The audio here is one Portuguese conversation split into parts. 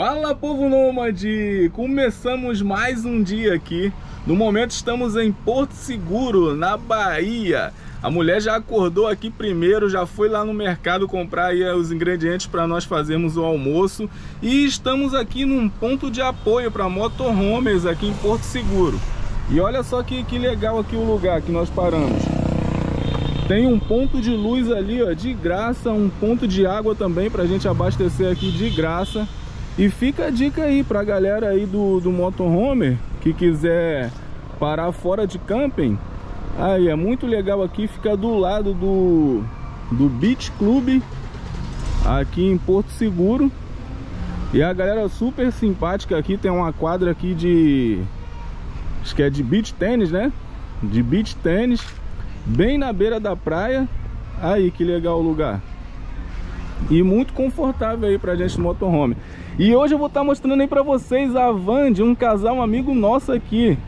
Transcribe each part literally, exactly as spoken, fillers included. Fala, povo nômade! Começamos mais um dia aqui. No momento estamos em Porto Seguro, na Bahia. A mulher já acordou aqui primeiro, já foi lá no mercado comprar aí os ingredientes para nós fazermos o almoço. E estamos aqui num ponto de apoio para motorhomes aqui em Porto Seguro. E olha só que, que legal aqui o lugar que nós paramos. Tem um ponto de luz ali, ó, de graça, um ponto de água também para a gente abastecer aqui de graça. E fica a dica aí pra galera aí do, do motorhome que quiser parar fora de camping. Aí é muito legal aqui, fica do lado do, do Beach Club, aqui em Porto Seguro. E a galera super simpática aqui, tem uma quadra aqui de... acho que é de beach tênis, né? De beach tênis, bem na beira da praia. Aí que legal o lugar. E muito confortável aí pra gente no motorhome. E hoje eu vou estar mostrando aí pra vocês a van de um casal, um amigo nosso aqui,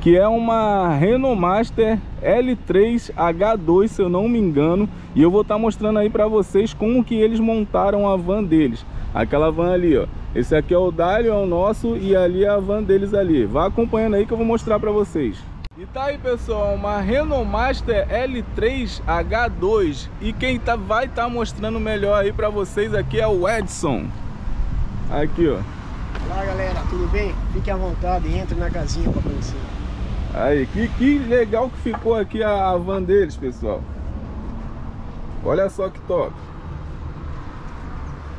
que é uma Renault Master L três H dois, se eu não me engano. E eu vou estar mostrando aí pra vocês como que eles montaram a van deles. Aquela van ali, ó. Esse aqui é o Dálio, é o nosso, e ali é a van deles ali. Vá acompanhando aí que eu vou mostrar pra vocês. E tá aí, pessoal, uma Renault Master L três H dois, e quem tá, vai estar tá mostrando melhor aí pra vocês aqui é o Edson. Aqui, ó. Olá, galera, tudo bem? Fique à vontade e entre na casinha pra conhecer. Aí, que, que legal que ficou aqui a, a van deles, pessoal. Olha só que top.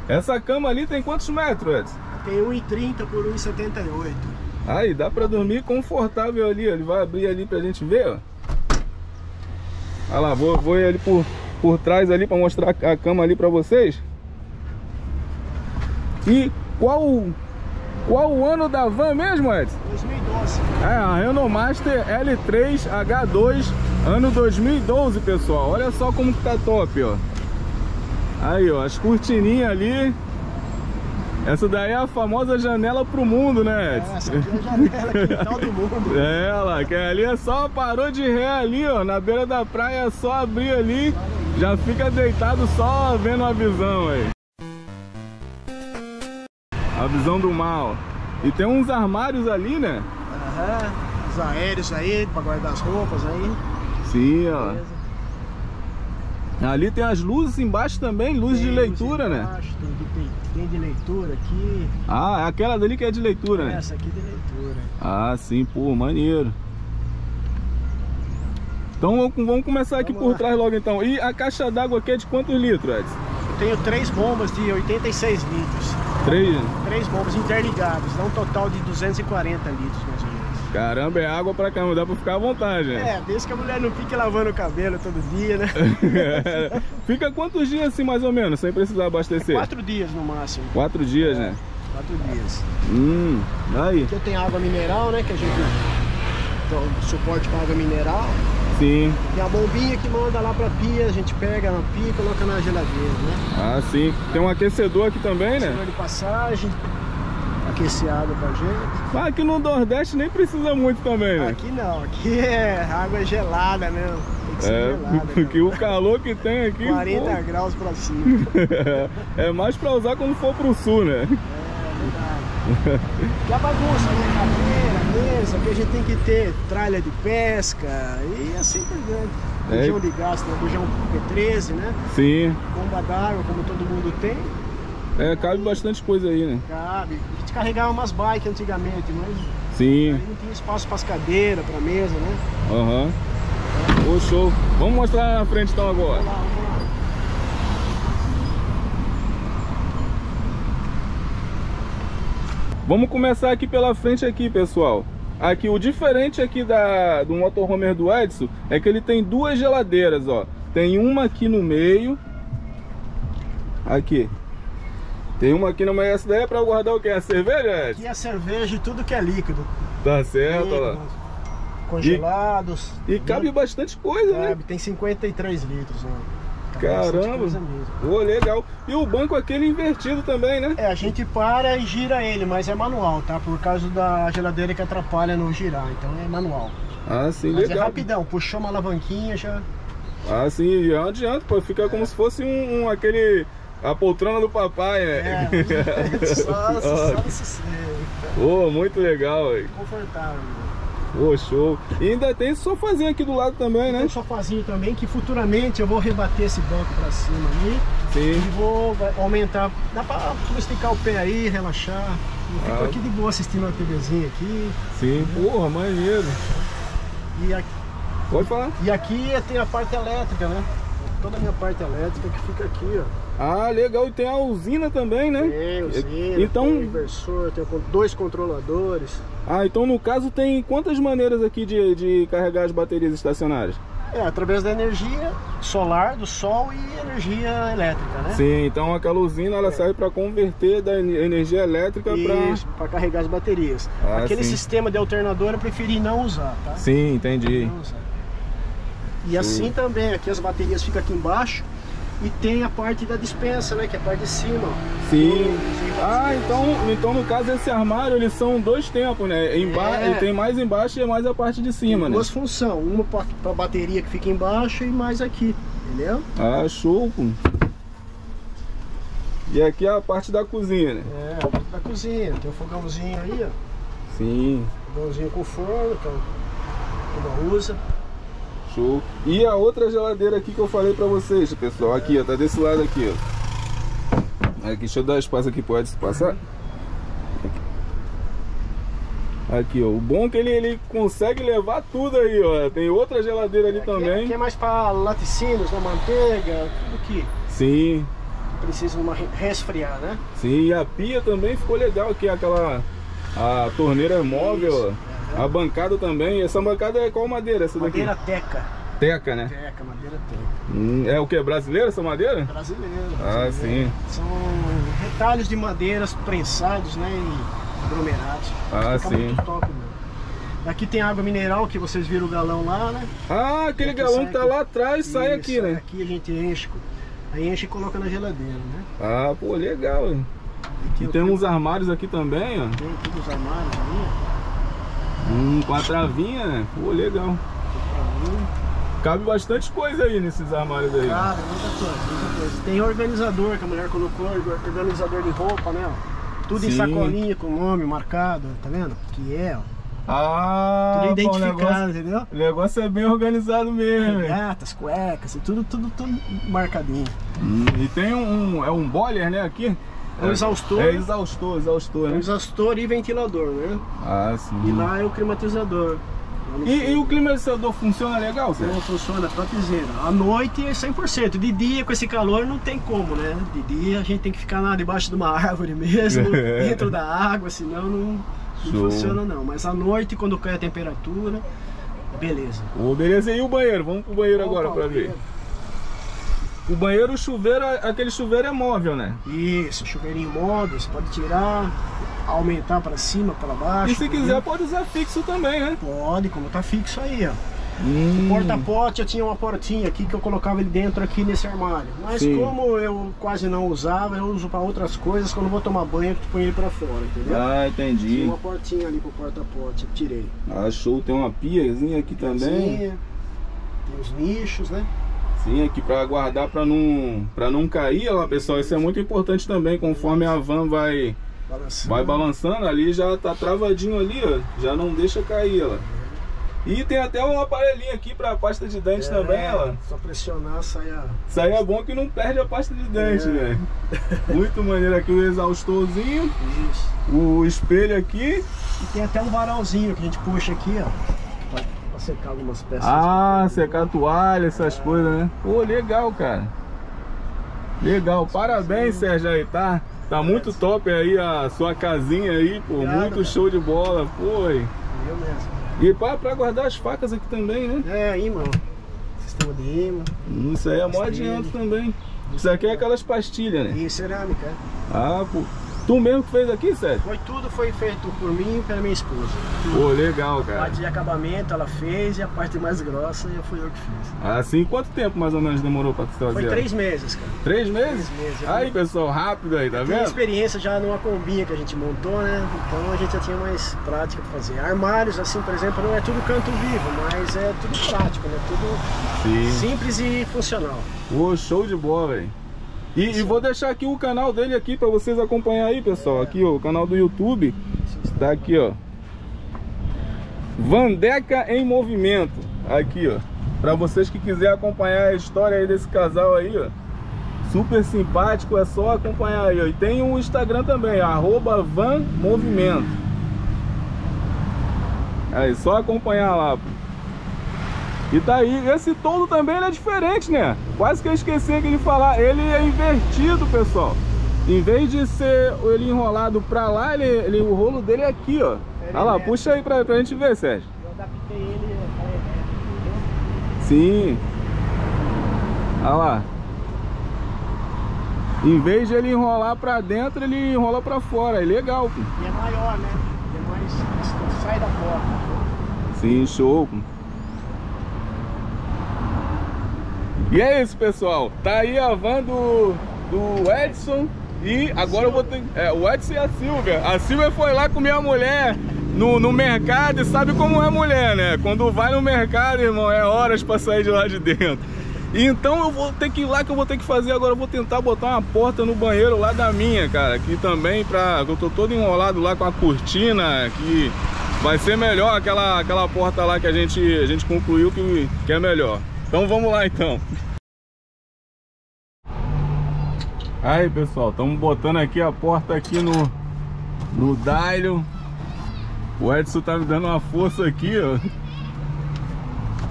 Essa cama ali tem quantos metros, Edson? Tem um e trinta por um e setenta e oito. Aí, dá pra dormir confortável ali, ó. Ele vai abrir ali pra gente ver, ó. Olha lá, vou, vou ir ali por, por trás ali pra mostrar a cama ali pra vocês. E qual, qual o ano da van mesmo, Edson? dois mil e doze. É, a Renault Master L três H dois, ano dois mil e doze, pessoal. Olha só como que tá top, ó. Aí, ó, as cortininhas ali. Essa daí é a famosa janela pro mundo, né, Edson? É, essa aqui é a janela quintal do mundo. É, lá, que ali é só parou de ré ali, ó, na beira da praia, é só abrir ali, já fica deitado só vendo a visão aí. A visão do mar, ó. E tem uns armários ali, né? Aham, os aéreos aí, pra guardar as roupas aí. Sim, ó. Beleza. Ali tem as luzes embaixo também, luz tem de leitura, luz embaixo, né? Tem, tem, tem de leitura aqui. Ah, é aquela dali que é de leitura, é, né? Essa aqui de leitura. Ah, sim, pô, maneiro. Então vamos começar aqui vamos por lá. Trás logo então. E a caixa d'água aqui é de quantos litros, Edson? Eu tenho três bombas de oitenta e seis litros. Três? Três bombas interligadas, dá um total de duzentos e quarenta litros mais ou menos. Caramba, é água pra caramba, dá pra ficar à vontade, né? É, desde que a mulher não fique lavando o cabelo todo dia, né? Fica quantos dias assim, mais ou menos, sem precisar abastecer? É quatro dias no máximo. Quatro dias, é, né? Quatro dias. Hum, aí. Aqui eu tenho água mineral, né, que a gente então, suporte com água mineral. Sim. E a bombinha que manda lá pra pia, a gente pega na pia e coloca na geladeira, né? Ah, sim. Tem um aquecedor aqui também, né? Aquecedor de passagem. Aquecer água pra gente. Ah, aqui no Nordeste nem precisa muito também, né? Aqui não, aqui é água gelada mesmo. Tem que ser é, gelada. Porque mesmo. O calor que tem aqui... quarenta pô. Graus pra cima. É mais pra usar quando for pro sul, né? É, verdade. Que a bagunça, né? Cadeira, mesa, que a gente tem que ter tralha de pesca e assim por diante. Bujão é. De gás, né? Bujão P treze, né? Sim. Bomba d'água, como todo mundo tem. É, cabe aí, bastante coisa aí, né? Cabe. A gente carregava umas bikes antigamente, mas... Sim. Aí não tinha espaço para as cadeiras, para mesa, né? Aham. Uhum. É. Oh, show. Vamos mostrar na frente então agora. Vamos lá, vamos lá. Vamos começar aqui pela frente aqui, pessoal. Aqui, o diferente aqui da, do motorhomer do Edson é que ele tem duas geladeiras, ó. Tem uma aqui no meio. Aqui. Tem uma aqui no meio, essa daí é pra guardar o que? A cerveja? Aqui é cerveja e tudo que é líquido. Tá certo, líquido, olha lá. Congelados. E, e cabe bastante coisa, cabe, né? Cabe, tem cinquenta e três litros, né? Caramba! Pô, legal. E o banco aquele invertido também, né? É, a gente para e gira ele, mas é manual, tá? Por causa da geladeira que atrapalha no girar, então é manual. Ah, sim, mas legal. Mas é rapidão, puxou uma alavanquinha já... Ah, sim, não adianta, pô, fica é. Como se fosse um, um aquele... A poltrona do papai, né? É, só, só no sossego. Pô, muito legal, velho. Confortável. Pô, show. E ainda tem esse sofazinho aqui do lado também, né? Tem um sofazinho também, que futuramente eu vou rebater esse banco pra cima aí. Sim. E vou aumentar. Dá pra esticar o pé aí, relaxar. Eu ah. fico aqui de boa assistindo uma TVzinha aqui. Sim, né? Porra, maneiro. E aqui... Pode falar. E aqui tem a parte elétrica, né? Toda a minha parte elétrica que fica aqui, ó. Ah, legal, e tem a usina também, né? Tem usina, então... tem inversor, tem dois controladores. Ah, então no caso tem quantas maneiras aqui de, de carregar as baterias estacionárias? É, através da energia solar, do sol e energia elétrica, né? Sim, então aquela usina ela é. serve para converter da energia elétrica para... para carregar as baterias. Ah, Aquele sim. sistema de alternador eu preferi não usar, tá? Sim, entendi. Não usar. E assim sim. também, aqui as baterias ficam aqui embaixo. E tem a parte da dispensa, né? Que é a parte de cima. Sim. Ah, então, então no caso esse armário, eles são dois tempos, né? Emba é. Tem mais embaixo e mais a parte de cima, tem né? Duas funções. Uma para a bateria que fica embaixo e mais aqui, entendeu? Ah, show, pô. E aqui é a parte da cozinha, né? É, a parte da cozinha. Tem um fogãozinho aí, ó. Sim. Fogãozinho com forno, que ela usa. Show. E a outra geladeira aqui que eu falei pra vocês, pessoal, aqui ó, tá desse lado aqui, ó. Aqui, deixa eu dar espaço aqui, pode passar? Aqui, ó, o bom é que ele, ele consegue levar tudo aí, ó. Tem outra geladeira ali aqui, também. Aqui é mais pra laticínios, né? Manteiga, tudo que... Sim. Precisa uma resfriar, né? Sim, e a pia também ficou legal aqui, aquela... A torneira móvel, ó. A bancada também, essa bancada é qual madeira essa daqui? Madeira teca. Teca, né? Teca, madeira teca. Hum, é o que? Brasileira essa madeira? É brasileira. Ah, brasileira. Sim. São retalhos de madeiras prensados, né? E aglomerados. Ah, fica sim. Muito top, né? Aqui tem água mineral, que vocês viram o galão lá, né? Ah, aquele galão que tá aqui lá atrás e sai isso, aqui, né? Aqui a gente enche, aí enche e coloca na geladeira, né? Ah, pô, legal, hein? E tem uns armários aqui também, ó. Tem aqui uns armários ali. Hum, com a travinha, né? Pô, legal. Cabe bastante coisa aí nesses armários aí. Cara, muita coisa, muita coisa. Tem organizador que a mulher colocou, organizador de roupa, né? Tudo sim. em sacolinha com nome marcado, tá vendo? Que é, ó. Ah, tudo identificado, bom, negócio, entendeu? O negócio é bem organizado mesmo. Gatas, cuecas, tudo, tudo, tudo marcadinho. Hum, e tem um, é um boiler, né, aqui? É um exaustor. É exaustor, exaustor, né? É um exaustor e ventilador, né? Ah, sim. E lá é o climatizador. E, e o climatizador funciona legal, Zé? Não, funciona, topzera. À noite é cem por cento. De dia, com esse calor, não tem como, né? De dia a gente tem que ficar lá debaixo de uma árvore mesmo, dentro da água, senão não, não funciona não. Mas à noite, quando cai a temperatura, beleza. Ô, beleza, e o banheiro? Vamos pro banheiro Opa, agora pra ver. O banheiro, o chuveiro, aquele chuveiro é móvel, né? Isso, chuveirinho móvel, você pode tirar, aumentar para cima, para baixo. E se quiser pode usar fixo também, né? Pode, como tá fixo aí, ó. Hum. O porta-pote, eu tinha uma portinha aqui que eu colocava ele dentro aqui nesse armário. Mas sim. como eu quase não usava, eu uso para outras coisas, quando eu vou tomar banho, eu ponho ele para fora, entendeu? Ah, entendi. Tinha uma portinha ali pro porta-pote, eu tirei. Ah, show, tem uma piazinha aqui piazinha, também. Tem os nichos, né? Sim, aqui para guardar para não para não cair, ó, pessoal, isso é muito importante também, conforme a van vai balançando, vai balançando ali já tá travadinho ali, ó, já não deixa cair, ó. E tem até um aparelhinho aqui para pasta de dente é, também, ó. Só pressionar, sai a... Sai é bom que não perde a pasta de dente, é. velho. Muito maneiro aqui o exaustorzinho. Isso. O espelho aqui. E tem até um varalzinho que a gente puxa aqui, ó. Secar algumas peças. Ah, secar toalha, essas ah. coisas, né? Pô, legal, cara. Legal. Parabéns, sim. Sérgio, aí, tá? Tá muito é, top aí a sua casinha aí, pô. Obrigado, muito cara. Show de bola, pô. Eu mesmo. E pra, pra guardar as facas aqui também, né? É, imã. Sistema de imã. Hum, isso aí é mó adianto também. Isso aqui é aquelas pastilhas, né? E cerâmica. Ah, pô. Tu mesmo que fez aqui, Sérgio? Foi tudo, foi feito por mim e pela minha esposa. Pô, legal, cara. A parte de acabamento ela fez e a parte mais grossa eu fui eu que fiz. Ah, sim. Quanto tempo mais ou menos demorou pra tu fazer? Foi três meses, cara. Três meses? Três meses. Aí, pessoal, rápido aí, tá vendo? Tem experiência já numa combinha que a gente montou, né? Então a gente já tinha mais prática pra fazer. Armários, assim, por exemplo, não é tudo canto vivo, mas é tudo prático, né? Tudo sim. simples e funcional. Pô, show de bola, velho. E, e vou deixar aqui o canal dele aqui pra vocês acompanhar aí, pessoal. Aqui, ó, o canal do YouTube. Tá aqui, ó. Vandeca em Movimento. Aqui, ó. Pra vocês que quiserem acompanhar a história aí desse casal aí, ó. Super simpático, é só acompanhar aí, ó. E tem um Instagram também, arroba Van Movimento. Aí, só acompanhar lá, pô. E tá aí, esse todo também ele é diferente, né? Quase que eu esqueci aqui de falar, ele é invertido, pessoal. Em vez de ser ele enrolado pra lá, ele, ele, o rolo dele é aqui, ó. Olha lá, puxa aí pra, pra gente ver, Sérgio. Eu adaptei ele. Sim. Olha lá. Em vez de ele enrolar pra dentro, ele enrola pra fora, é legal, pô. E é maior, né? É mais... sai da porta. Sim, show, pô. E é isso, pessoal, tá aí a van do, do Edson. E agora eu vou ter... É, o Edson e a Silvia. A Silvia foi lá com minha mulher no, no mercado, e sabe como é mulher, né? Quando vai no mercado, irmão, é horas pra sair de lá de dentro. Então eu vou ter que ir lá, que eu vou ter que fazer agora. Eu vou tentar botar uma porta no banheiro lá da minha, cara. Aqui também, pra... eu tô todo enrolado lá com a cortina, que vai ser melhor aquela, aquela porta lá que a gente, a gente concluiu que, que é melhor. Então vamos lá, então. Aí, pessoal, estamos botando aqui a porta aqui no, no Dailon. O Edson tá me dando uma força aqui, ó.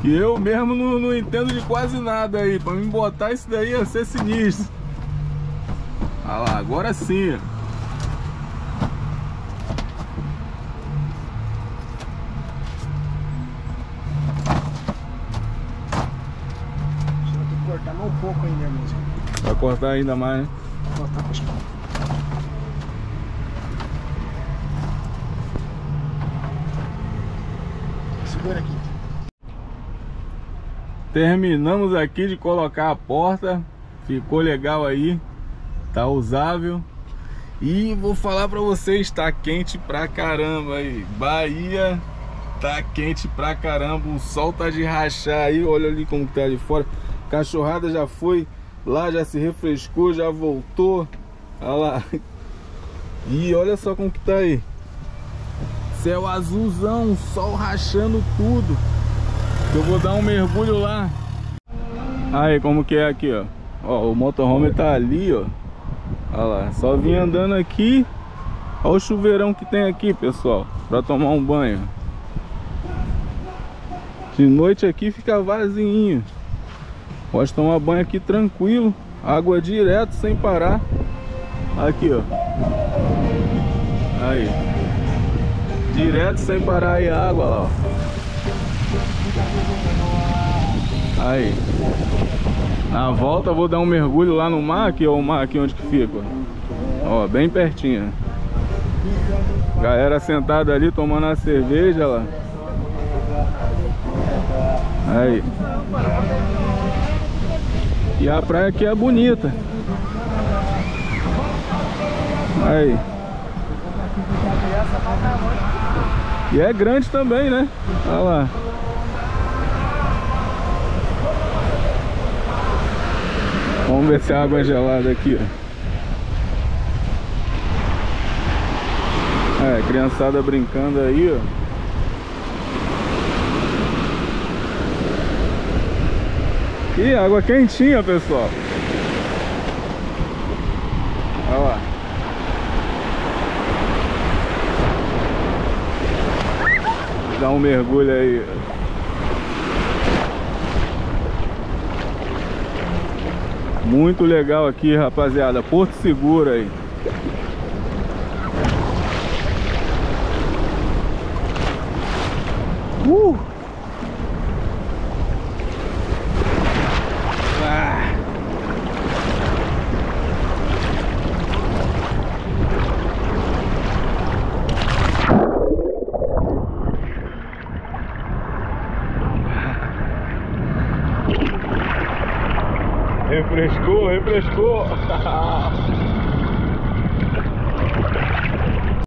Que eu mesmo não, não entendo de quase nada aí. Pra me botar isso daí ia ser sinistro. Olha lá, agora sim. Cortar mais um pouco ainda, irmão. Vai cortar ainda mais, né? Vou cortar com espalha. Segura aqui. Terminamos aqui de colocar a porta. Ficou legal aí. Tá usável. E vou falar pra vocês, tá quente pra caramba aí. Bahia tá quente pra caramba. O sol tá de rachar aí. Olha ali como tá de fora. Cachorrada já foi lá, já se refrescou, já voltou. Olha lá. E olha só como que tá aí. Céu azulzão, sol rachando tudo. Eu vou dar um mergulho lá. Aí, como que é aqui, ó. Ó, o motorhome tá ali, ó. Olha lá, só vim andando aqui. Olha o chuveirão que tem aqui, pessoal, pra tomar um banho. De noite aqui fica vazio. Pode tomar banho aqui tranquilo, água direto, sem parar. Aqui, ó. Aí. Direto, sem parar aí a água, lá, ó. Aí. Na volta eu vou dar um mergulho lá no mar, aqui, ó, o mar aqui onde que fica, ó. Ó, bem pertinho. Galera sentada ali, tomando a cerveja, lá. Aí. E a praia aqui é bonita. Aí. E é grande também, né? Olha lá. Vamos ver se a água é gelada aqui, ó. É, criançada brincando aí, ó. E água quentinha, pessoal. Olha lá. Dá um mergulho aí. Muito legal aqui, rapaziada. Porto Seguro aí. Uh! Refrescou, refrescou.